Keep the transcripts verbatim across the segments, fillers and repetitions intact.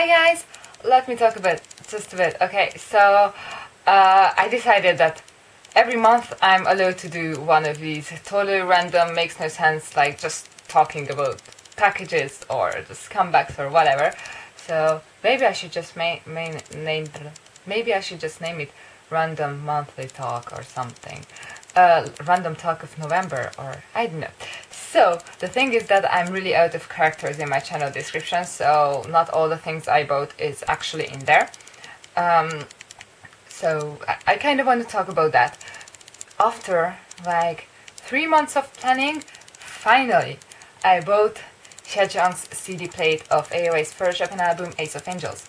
Hi guys, let me talk a bit, just a bit. Okay, so uh, I decided that every month I'm allowed to do one of these totally random, makes no sense, like just talking about packages or the scumbags or whatever. So maybe I should just ma main name maybe I should just name it Random Monthly Talk or something. Uh, random Talk of November, or I don't know. So the thing is that I'm really out of characters in my channel description, so not all the things I bought is actually in there. Um, so I, I kind of want to talk about that. After like three months of planning, finally I bought Sejong's C D plate of A O A's first Japan album, Ace of Angels.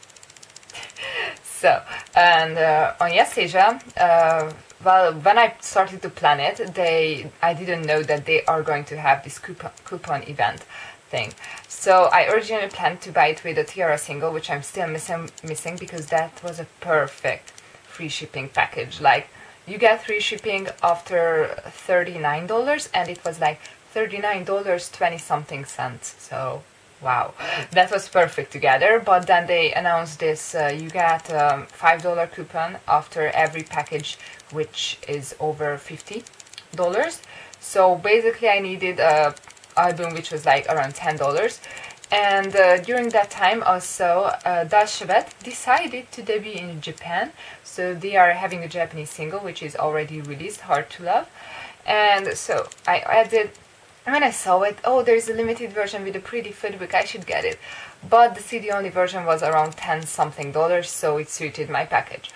So, and uh, on Yes Asia, uh, well, when I started to plan it, they I didn't know that they are going to have this coupon, coupon event thing. So I originally planned to buy it with a T-ara single, which I'm still missing, missing because that was a perfect free shipping package. Like, you get free shipping after thirty-nine dollars, and it was like thirty-nine dollars and twenty something cents, so... wow, that was perfect together. But then they announced this, uh, you get a um, five dollar coupon after every package which is over fifty dollars. So basically I needed a album which was like around ten dollars. And uh, during that time also, uh, Dal Shabet decided to debut in Japan. So they are having a Japanese single which is already released, Hard to Love. And so I added... And when I saw it, oh, there's a limited version with a pretty footbook, I should get it. But the C D only version was around ten something dollars, so it suited my package.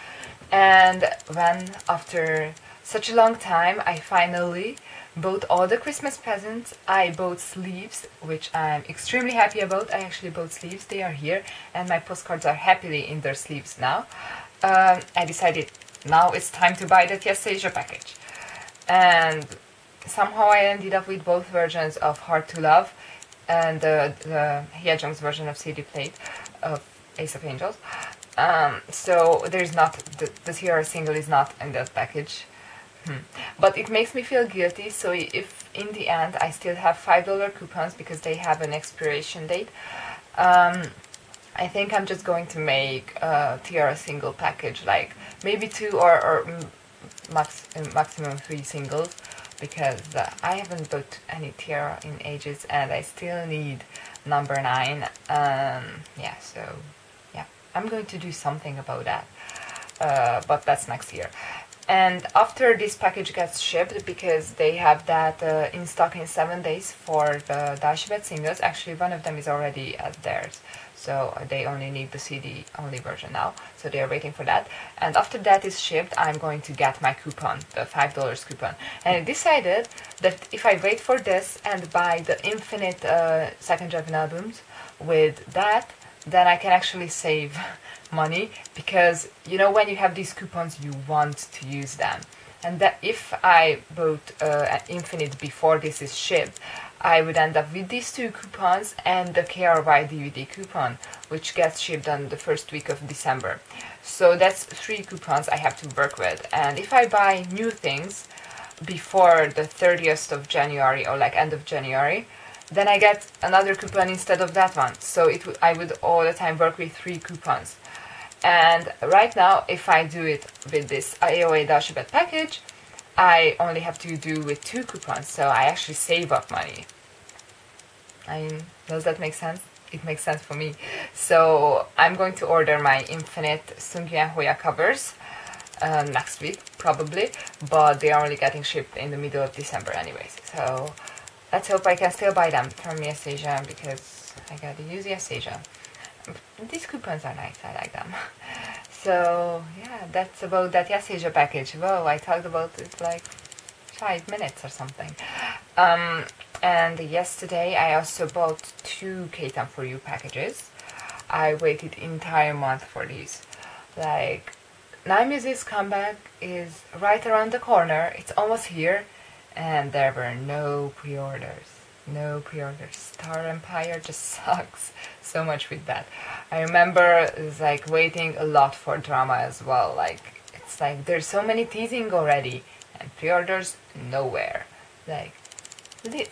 And when, after such a long time, I finally bought all the Christmas presents, I bought sleeves, which I'm extremely happy about. I actually bought sleeves, they are here, and my postcards are happily in their sleeves now. Um, I decided now it's time to buy that Yes Asia package. And... somehow I ended up with both versions of Hard to Love and uh, the Hyejong's version of C D plate of Ace of Angels. Um, so there's not, the, the T-ara single is not in that package. Hmm. But it makes me feel guilty, so if in the end I still have five dollar coupons because they have an expiration date, um, I think I'm just going to make a T-ara single package, like maybe two or, or max, maximum three singles. Because uh, I haven't bought any T-ara in ages and I still need number nine. Um, yeah, so yeah, I'm going to do something about that, uh, but that's next year. And after this package gets shipped, because they have that uh, in stock in seven days for the Dal Shabet singles, actually one of them is already at theirs, so they only need the C D only version now, so they are waiting for that. And after that is shipped, I'm going to get my coupon, the five dollar coupon. And I decided that if I wait for this and buy the Infinite uh, second Japan albums with that, then I can actually save money, because you know when you have these coupons you want to use them. And that if I bought uh, Infinite before this is shipped, I would end up with these two coupons and the K R Y D V D coupon, which gets shipped on the first week of December. So that's three coupons I have to work with. And if I buy new things before the thirtieth of January or like end of January, then I get another coupon instead of that one. So it w I would all the time work with three coupons. And right now, if I do it with this A O A Dal Shabet package, I only have to do with two coupons, so I actually save up money. I mean, does that make sense? It makes sense for me. So I'm going to order my Infinite Sungkyu and Hoya covers uh, next week, probably, but they are only getting shipped in the middle of December anyways. So let's hope I can still buy them from Yes Asia, because I gotta use Yes Asia. These coupons are nice, I like them. So yeah, that's about that Yes Asia package. Whoa, I talked about it like five minutes or something. Um, and yesterday I also bought two K Town four U packages. I waited entire month for these. Like, Nine Muses' comeback is right around the corner, it's almost here, and there were no pre-orders. No pre-orders. Star Empire just sucks so much with that. I remember it's like waiting a lot for drama as well. Like, it's like there's so many teasing already and pre-orders nowhere. Like,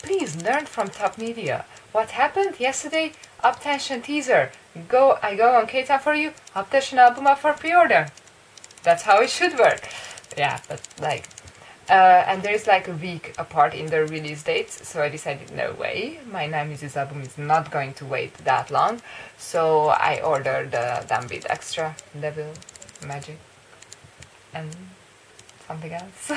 please learn from top media. What happened yesterday? Up ten tion teaser. go, I go on K Town four U, Up ten tion album up for pre-order. That's how it should work. Yeah, but like, uh, and there's like a week apart in their release dates, so I decided no way, my Nine Muses album is not going to wait that long, so I ordered the Downbeat Extra, Devil, Magic, and something else,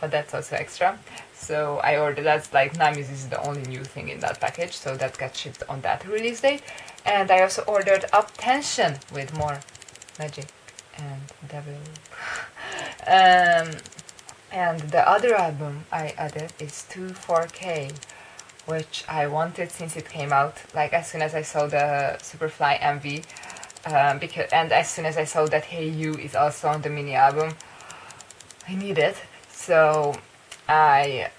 but that's also extra. So I ordered, that's like Nine Muses is the only new thing in that package, so that got shipped on that release date. And I also ordered Up ten tion with more Magic and Devil. um, and the other album I added is twenty-four K, which I wanted since it came out, like as soon as I saw the Superfly M V, um, because, and as soon as I saw that Hey You is also on the mini album, I need it. So I,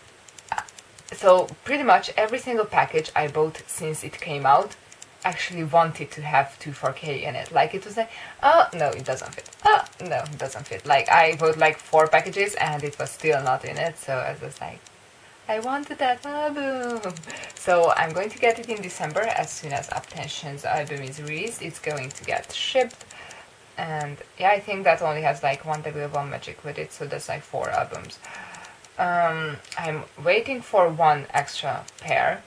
so pretty much every single package I bought since it came out actually wanted to have twenty-four K in it. Like it was like, oh no, it doesn't fit. Oh no, it doesn't fit. Like I bought like four packages and it was still not in it. So I was like, I wanted that album. So I'm going to get it in December as soon as Up ten tion's album is released. It's going to get shipped. And yeah, I think that only has like one Devil, one Magic with it, so that's like four albums. Um, I'm waiting for one extra pair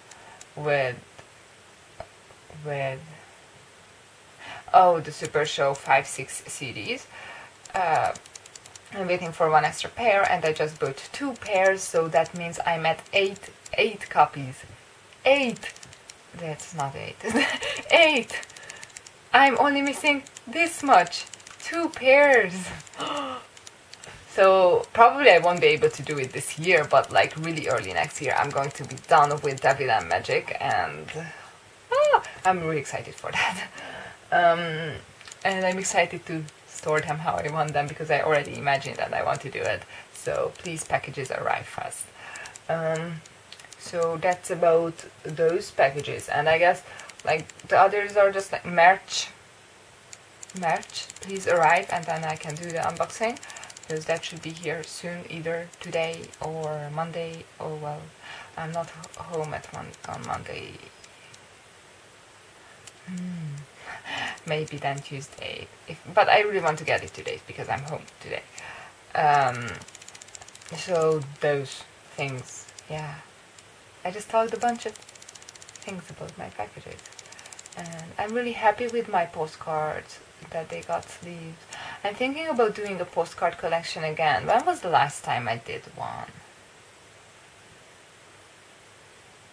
with, with, oh, the Super Show five six C Ds. Uh, I'm waiting for one extra pair, and I just bought two pairs, so that means I'm at eight, eight copies. Eight! That's not eight. Eight! I'm only missing this much, two pairs. So probably I won't be able to do it this year, but like really early next year I'm going to be done with Devil and Magic, and ah, I'm really excited for that. Um, and I'm excited to store them how I want them, because I already imagined that I want to do it. So please, packages arrive fast. Um, so that's about those packages, and I guess like the others are just like merch. Merch, please arrive, and then I can do the unboxing, because that should be here soon, either today or Monday. Oh well, I'm not home at mon on Monday. Hmm. Maybe then Tuesday. If, but I really want to get it today because I'm home today. Um, so those things, yeah. I just talked a bunch of things about my packages, and I'm really happy with my postcards that they got sleeves. I'm thinking about doing a postcard collection again. When was the last time I did one?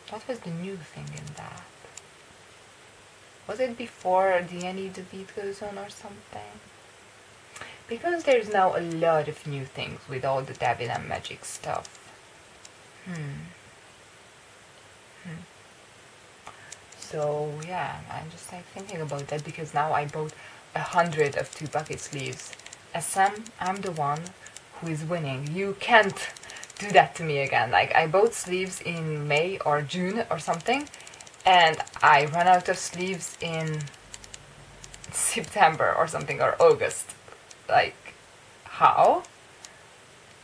What was the new thing in that? Was it before D and E The Beat Goes On or something? Because there's now a lot of new things with all the Devil and Magic stuff. Hmm. Hmm. So yeah, I'm just like thinking about that, because now I bought a hundred of two bucket sleeves. S M, I'm the one who is winning. You can't do that to me again. Like I bought sleeves in May or June or something, and I ran out of sleeves in September or something, or August. Like how?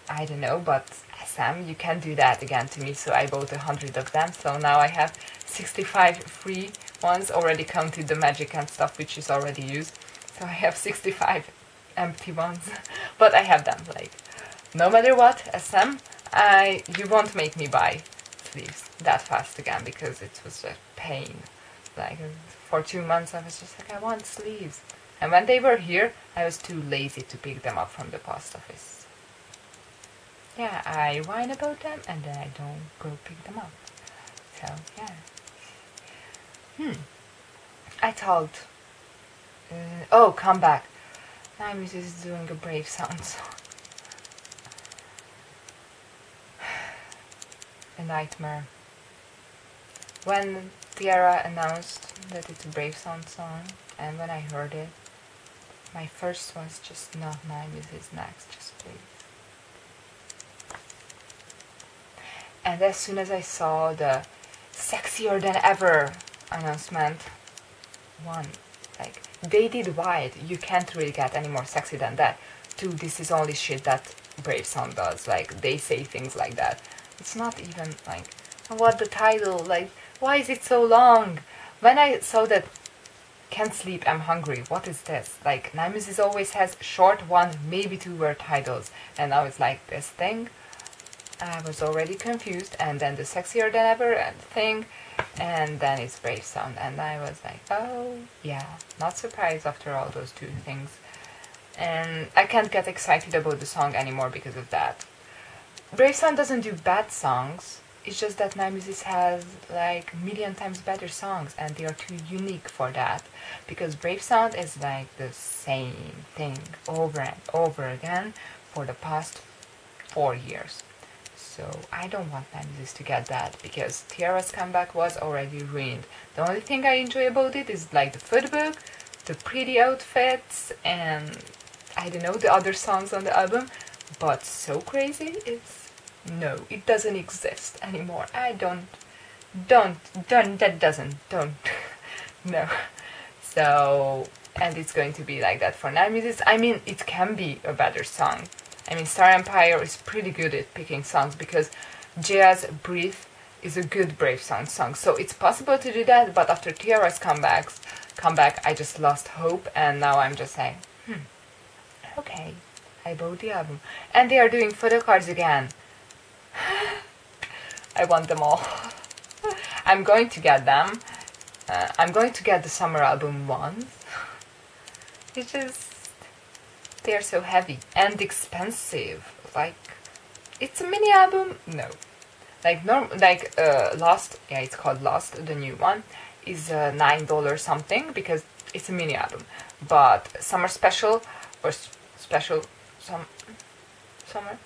I don't know, but S M, you can't do that again to me. So I bought a hundred of them. So now I have sixty-five free ones, already counted the Magic and stuff which is already used, so I have sixty-five empty ones. But I have them, like no matter what. S M, I you won't make me buy sleeves that fast again, because it was a pain. Like for two months I was just like, I want sleeves, and when they were here I was too lazy to pick them up from the post office. Yeah, I whine about them and then I don't go pick them up. So yeah. Hmm. I talked. Uh, oh, come back. I'm just doing a Brave Sound song. A nightmare. When T-ara announced that it's a Brave Sound song, and when I heard it, my first was just not Nine Muses next, just please. And as soon as I saw the sexier than ever announcement, one, like they did wide, you can't really get any more sexy than that. Two, this is only shit that Brave Sound does, like they say things like that. It's not even like, what the title, like why is it so long? When I saw that Can't sleep, I'm hungry, what is this? Like, Nine Muses always has short one, maybe two word titles, and now it's like this thing. I was already confused, and then the sexier than ever thing, and then it's Brave Sound, and I was like, oh yeah, not surprised after all those two things. And I can't get excited about the song anymore because of that. Brave Sound doesn't do bad songs, it's just that Nine Muses has like million times better songs, and they are too unique for that. Because Brave Sound is like the same thing over and over again for the past four years. So I don't want Nine Muses to get that, because T-ara's comeback was already ruined. The only thing I enjoy about it is like the footbook, the pretty outfits, and I don't know, the other songs on the album, but So Crazy, it's no, it doesn't exist anymore. I don't, don't, don't, that doesn't, don't, no. So, and it's going to be like that for Nine Muses. I mean, it can be a better song. I mean, Star Empire is pretty good at picking songs, because Jaya's Breathe is a good Brave Sound song, so it's possible to do that, but after T-ara's comebacks, comeback, I just lost hope, and now I'm just saying, hmm, okay, I bought the album. And they are doing photo cards again. I want them all. I'm going to get them. Uh, I'm going to get the summer album once. It's just... they are so heavy and expensive. Like, it's a mini album? No. Like, norm like uh, Lost, yeah, it's called Lost, the new one, is uh, nine dollars something, because it's a mini album. But Summer Special, or s Special... Some, summer?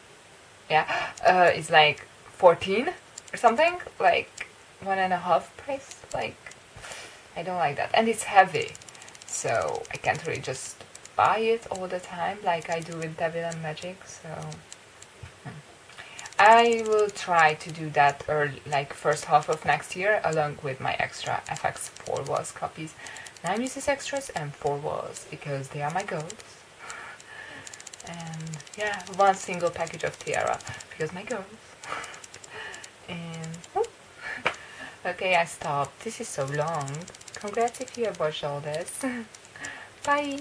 Yeah, uh, it's like fourteen or something, like one and a half price, like, I don't like that. And it's heavy, so I can't really just buy it all the time like I do with Devil and Magic, so... Hmm. I will try to do that early, like first half of next year, along with my extra F X Four Walls copies. Nine Muses extras and Four Walls, because they are my goals. And yeah, one single package of T-ara, because my girls. And oh. Okay, I stopped. This is so long. Congrats if you have watched all this. Bye.